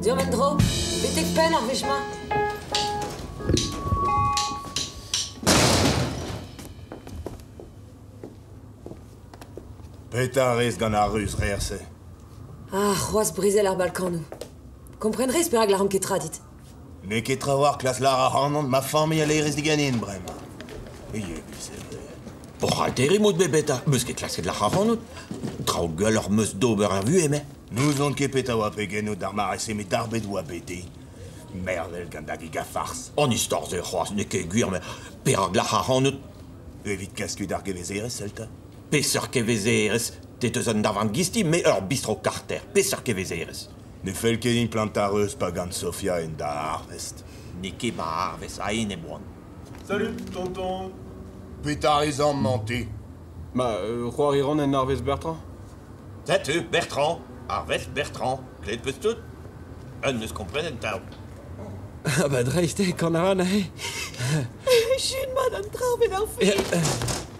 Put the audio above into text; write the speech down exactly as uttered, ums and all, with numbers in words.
Diomandro, mettez que peine, Norvège main. Pétaris dans la ruse, réercé. Ah, roi se brisait leur balcon, nous. Comprendrez, j'espère que la rame qui tra, dites. Mais qui tra voir que la slara nom de ma famille, elle est risque gagnée, bref. Et il est c'est vrai. Pour altérer, mot de bébéta, mais ce qui est classé de la rame, nous. Trau gueule, leur meuse d'auber un vu, aimé. Nous on képeta wapegeno d'armaressé mais d'arbed wapété. Merde, le gandagiga farce. En histoire de roi, ce n'est qu'aiguir, mais perag la haran. Évite casque d'argevezeres, Celta. Pesseur kevezeres, tétezon d'avant-gisti, mais heur bistro carter. Pesseur kevezeres. Ne fel kenin plantareuse, pagan Sofia en da harvest. Niki ma harvest, aïn et bon. Salut, tonton. Pétarisant menté. Ma, roi Iron en harvest Bertrand. T'as-tu, Bertrand? Harvest Bertrand, clé de tout. Un ne se comprenne pas. Ah bah, Dreiste, qu'on a un. Je suis une madame Traub et leur fille.